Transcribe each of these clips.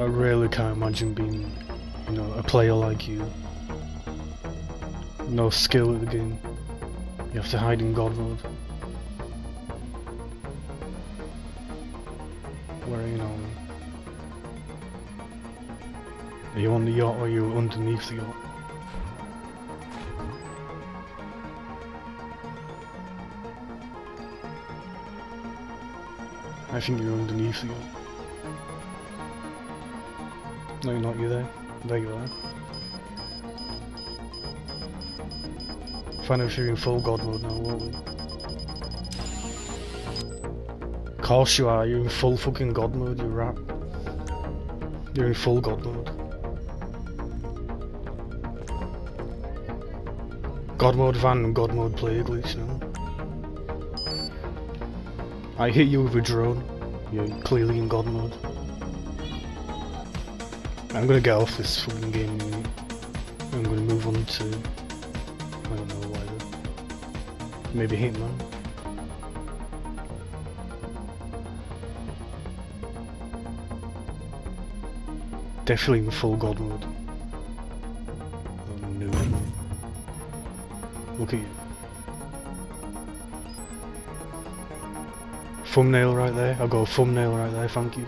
I really can't imagine being, you know, a player like you. No skill at the game. You have to hide in God mode, where, you know, are you on the yacht or are you underneath the yacht? I think you're underneath the yacht. No, you're not, you're there. There you are. Find out if you're in full God mode now, won't we? Of course you are, you're in full fucking God mode, you rat. You're in full God mode. God mode van and God mode player glitch now. I hit you with a drone, you're clearly in God mode. I'm gonna get off this fucking game in a minute. I'm gonna move on to, I don't know, whatever. Maybe Hitman. Definitely in full God mode. Oh no. Look at you. Thumbnail right there, I've got a thumbnail right there, thank you.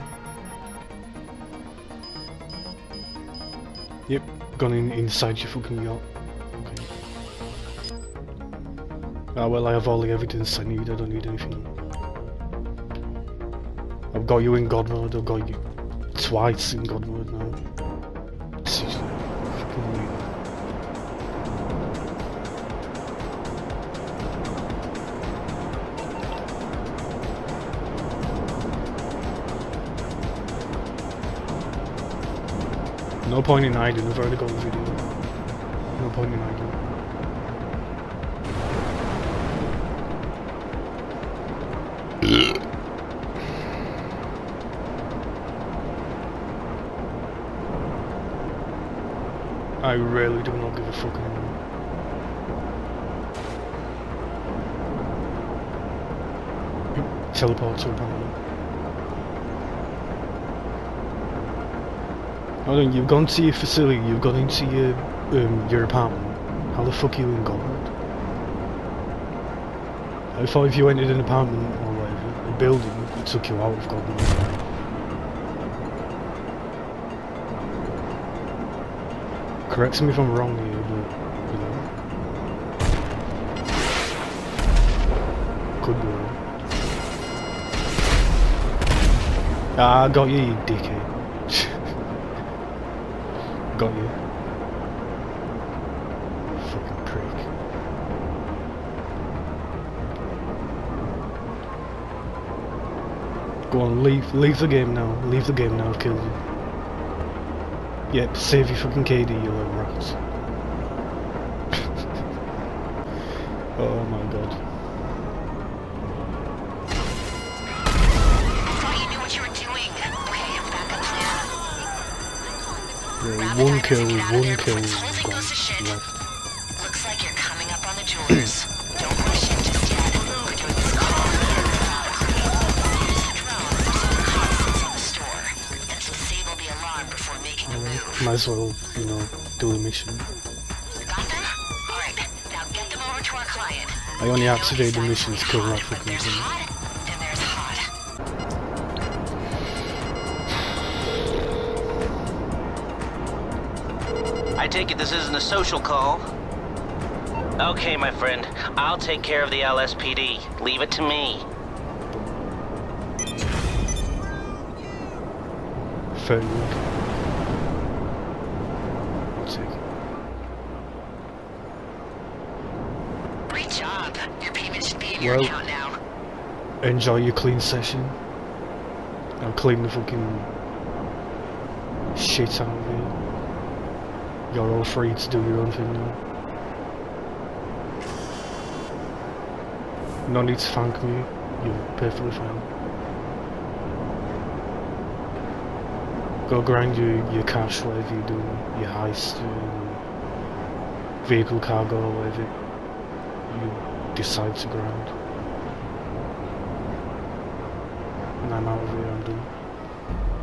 Yep, gone in inside your fucking yacht. Okay. Ah well, I have all the evidence I need, I don't need anything. I've got you in God mode, I've got you twice in God mode now. Seriously, fucking weird. No point in hiding, I've already got the video. No point in hiding. I really do not give a fuck anymore. Teleport to a panel. Hold on, you've gone to your facility, you've gone into your apartment. How the fuck are you in God mode? I thought if you entered an apartment or whatever, a building, it took you out of God mode. Correct me if I'm wrong here, but, you know. Could be wrong. Ah, I got you, you dickhead. Got you. Fucking prick. Go on, leave the game now. Leave the game now, I've killed you. Yep, save your fucking KD, you little rats. Oh my god. I thought you knew what you were doing. We have backup plan. Yeah, one kill. Looks like you're coming up on the jewelers. Don't rush it just yet. We're doing this call. Use the drone. There's some contents in the store. Let's disable the alarm before making a move. Might as well, you know, do a mission. Got them? Alright, now get them over to our client. I only activated the mission to kill that fucking thing. I take it this isn't a social call. Okay, my friend. I'll take care of the LSPD. Leave it to me. Fair enough. I'll take it. Great job. Your payment should be in your account now. Enjoy your clean session. I'll clean the fucking shit out of here. You're all free to do your own thing now. No need to thank me, you're perfectly fine. Go grind your cash, whatever you do, your heist, your vehicle cargo, whatever you decide to grind. And I'm out of here, I'm done.